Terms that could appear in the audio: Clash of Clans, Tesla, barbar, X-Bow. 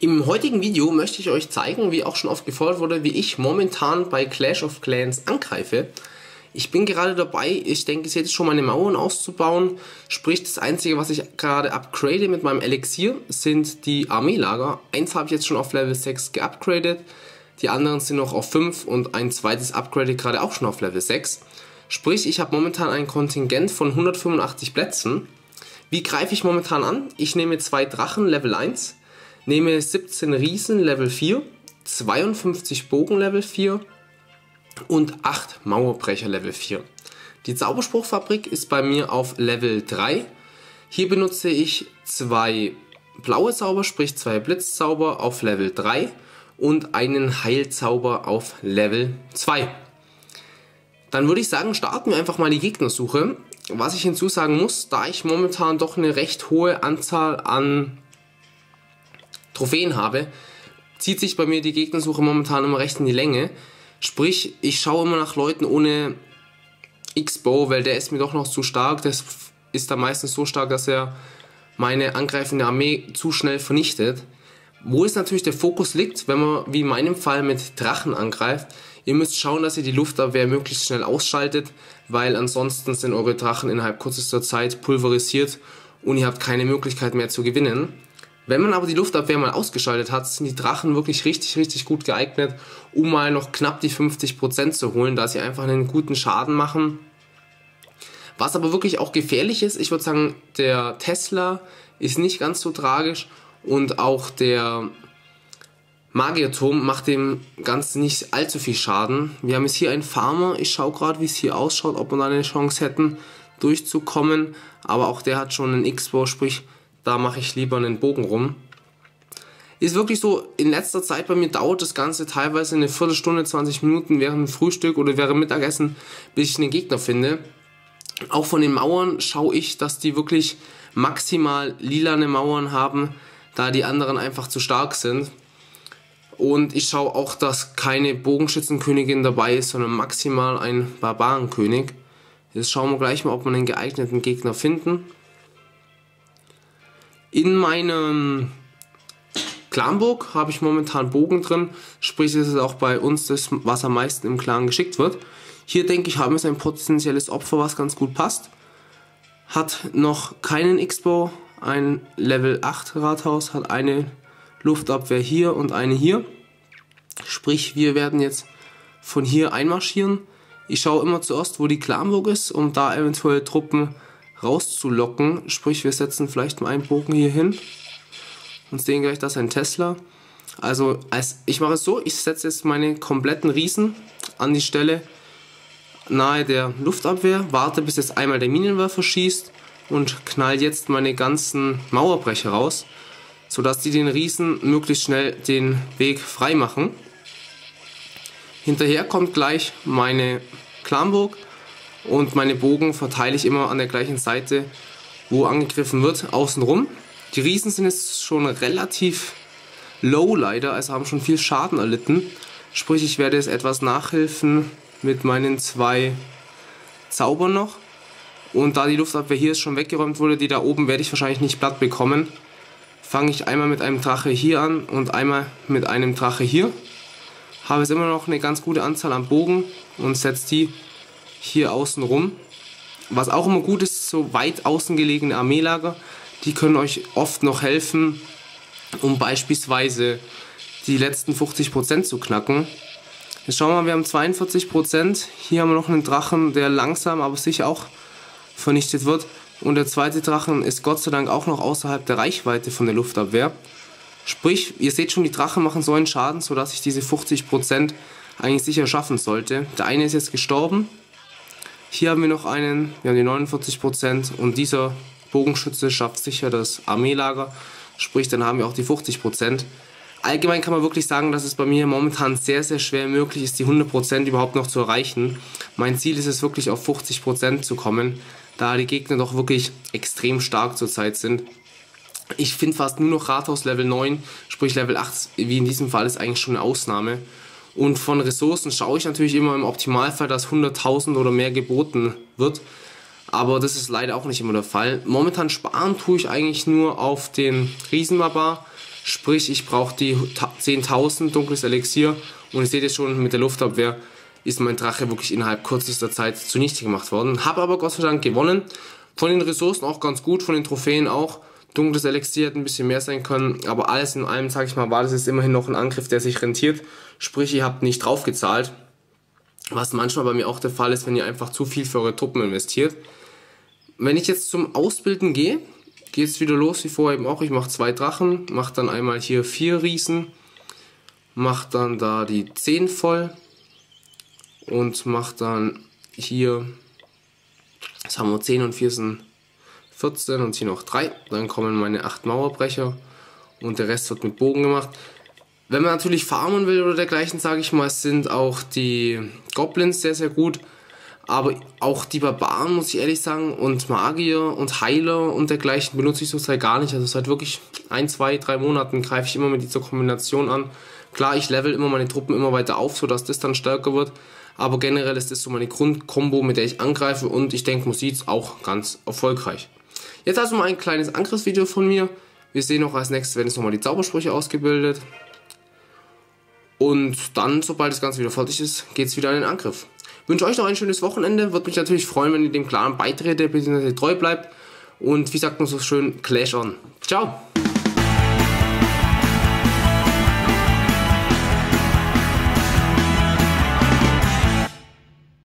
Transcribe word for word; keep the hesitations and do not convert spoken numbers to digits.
Im heutigen Video möchte ich euch zeigen, wie auch schon oft gefordert wurde, wie ich momentan bei Clash of Clans angreife. Ich bin gerade dabei, ich denke, ich sehe jetzt schon meine Mauern auszubauen. Sprich, das Einzige, was ich gerade upgrade mit meinem Elixier, sind die Armeelager. Eins habe ich jetzt schon auf Level sechs geupgradet, die anderen sind noch auf fünf und ein zweites upgrade ich gerade auch schon auf Level sechs. Sprich, ich habe momentan ein Kontingent von hundertfünfundachtzig Plätzen. Wie greife ich momentan an? Ich nehme zwei Drachen, Level eins. Nehme siebzehn Riesen, Level vier, zweiundfünfzig Bogen, Level vier und acht Mauerbrecher, Level vier. Die Zauberspruchfabrik ist bei mir auf Level drei. Hier benutze ich zwei blaue Zauber, sprich zwei Blitzzauber auf Level drei und einen Heilzauber auf Level zwei. Dann würde ich sagen, starten wir einfach mal die Gegnersuche. Was ich hinzusagen muss, da ich momentan doch eine recht hohe Anzahl an Trophäen habe, zieht sich bei mir die Gegnersuche momentan immer recht in die Länge. Sprich, ich schaue immer nach Leuten ohne X-Bow, weil der ist mir doch noch zu stark. Das ist dann meistens so stark, dass er meine angreifende Armee zu schnell vernichtet. Wo es natürlich der Fokus liegt, wenn man wie in meinem Fall mit Drachen angreift, ihr müsst schauen, dass ihr die Luftabwehr möglichst schnell ausschaltet, weil ansonsten sind eure Drachen innerhalb kürzester Zeit pulverisiert und ihr habt keine Möglichkeit mehr zu gewinnen. Wenn man aber die Luftabwehr mal ausgeschaltet hat, sind die Drachen wirklich richtig, richtig gut geeignet, um mal noch knapp die fünfzig Prozent zu holen, da sie einfach einen guten Schaden machen. Was aber wirklich auch gefährlich ist, ich würde sagen, der Tesla ist nicht ganz so tragisch und auch der Magierturm macht dem Ganzen nicht allzu viel Schaden. Wir haben jetzt hier einen Farmer, ich schaue gerade, wie es hier ausschaut, ob wir da eine Chance hätten, durchzukommen, aber auch der hat schon einen X-Bow, sprich, da mache ich lieber einen Bogen rum. Ist wirklich so, in letzter Zeit bei mir dauert das Ganze teilweise eine Viertelstunde, zwanzig Minuten während dem Frühstück oder während Mittagessen, bis ich einen Gegner finde. Auch von den Mauern schaue ich, dass die wirklich maximal lilane Mauern haben, da die anderen einfach zu stark sind. Und ich schaue auch, dass keine Bogenschützenkönigin dabei ist, sondern maximal ein Barbarenkönig. Jetzt schauen wir gleich mal, ob wir einen geeigneten Gegner finden. In meinem Clanburg habe ich momentan Bogen drin, sprich es ist auch bei uns das, was am meisten im Clan geschickt wird. Hier denke ich, haben wir ein potenzielles Opfer, was ganz gut passt. Hat noch keinen X-Bow, ein Level acht Rathaus, hat eine Luftabwehr hier und eine hier. Sprich, wir werden jetzt von hier einmarschieren. Ich schaue immer zuerst, wo die Clanburg ist, um da eventuell Truppen rauszulocken, sprich wir setzen vielleicht mal einen Bogen hier hin und sehen gleich, dass ein Tesla, also als, ich mache es so, ich setze jetzt meine kompletten Riesen an die Stelle nahe der Luftabwehr, warte bis jetzt einmal der Minenwerfer schießt und knall jetzt meine ganzen Mauerbrecher raus, sodass die den Riesen möglichst schnell den Weg frei machen. Hinterher kommt gleich meine Clanburg. Und meine Bogen verteile ich immer an der gleichen Seite, wo angegriffen wird, außenrum. Die Riesen sind jetzt schon relativ low leider, also haben schon viel Schaden erlitten. Sprich, ich werde jetzt etwas nachhelfen mit meinen zwei Zaubern noch. Und da die Luftabwehr hier schon weggeräumt wurde, die da oben werde ich wahrscheinlich nicht platt bekommen, fange ich einmal mit einem Drache hier an und einmal mit einem Drache hier. Habe jetzt immer noch eine ganz gute Anzahl an Bogen und setze die hier außen rum. Was auch immer gut ist, so weit außen gelegene Armeelager, die können euch oft noch helfen, um beispielsweise die letzten fünfzig Prozent zu knacken. Jetzt schauen wir mal, wir haben zweiundvierzig Prozent. Hier haben wir noch einen Drachen, der langsam, aber sicher auch vernichtet wird. Und der zweite Drachen ist Gott sei Dank auch noch außerhalb der Reichweite von der Luftabwehr. Sprich, ihr seht schon, die Drachen machen so einen Schaden, sodass ich diese fünfzig Prozent eigentlich sicher schaffen sollte. Der eine ist jetzt gestorben. Hier haben wir noch einen, wir haben die neunundvierzig Prozent und dieser Bogenschütze schafft sicher das Armeelager, sprich dann haben wir auch die fünfzig Prozent. Allgemein kann man wirklich sagen, dass es bei mir momentan sehr, sehr schwer möglich ist, die hundert Prozent überhaupt noch zu erreichen. Mein Ziel ist es wirklich auf fünfzig Prozent zu kommen, da die Gegner doch wirklich extrem stark zurzeit sind. Ich finde fast nur noch Rathaus Level neun, sprich Level acht, wie in diesem Fall ist eigentlich schon eine Ausnahme. Und von Ressourcen schaue ich natürlich immer im Optimalfall, dass hunderttausend oder mehr geboten wird. Aber das ist leider auch nicht immer der Fall. Momentan sparen tue ich eigentlich nur auf den Riesenbarbar, Sprich, ich brauche die zehntausend dunkles Elixier und ihr seht es schon, mit der Luftabwehr ist mein Drache wirklich innerhalb kürzester Zeit zunichte gemacht worden. Habe aber Gott sei Dank gewonnen. Von den Ressourcen auch ganz gut, von den Trophäen auch. Dunkles Elixier hätte ein bisschen mehr sein können, aber alles in allem, sage ich mal, war das jetzt immerhin noch ein Angriff, der sich rentiert. Sprich, ihr habt nicht drauf gezahlt, was manchmal bei mir auch der Fall ist, wenn ihr einfach zu viel für eure Truppen investiert. Wenn ich jetzt zum Ausbilden gehe, geht es wieder los, wie vorher eben auch. Ich mache zwei Drachen, mache dann einmal hier vier Riesen, mache dann da die zehn voll und mache dann hier, das haben wir zehn und vier sind vierzehn und hier noch drei, dann kommen meine acht Mauerbrecher und der Rest wird mit Bogen gemacht. Wenn man natürlich farmen will oder dergleichen, sage ich mal, sind auch die Goblins sehr, sehr gut. Aber auch die Barbaren, muss ich ehrlich sagen, und Magier und Heiler und dergleichen benutze ich zurzeit gar nicht. Also seit wirklich ein, zwei, drei Monaten greife ich immer mit dieser Kombination an. Klar, ich level immer meine Truppen immer weiter auf, sodass das dann stärker wird. Aber generell ist das so meine Grundkombo, mit der ich angreife, und ich denke, man sieht es auch ganz erfolgreich. Jetzt also mal ein kleines Angriffsvideo von mir. Wir sehen noch als nächstes, werden jetzt nochmal die Zaubersprüche ausgebildet. Und dann, sobald das Ganze wieder fertig ist, geht es wieder an den Angriff. Ich wünsche euch noch ein schönes Wochenende. Würde mich natürlich freuen, wenn ihr dem Clan beitretet, bzw. treu bleibt. Und wie sagt man so schön, Clash on. Ciao!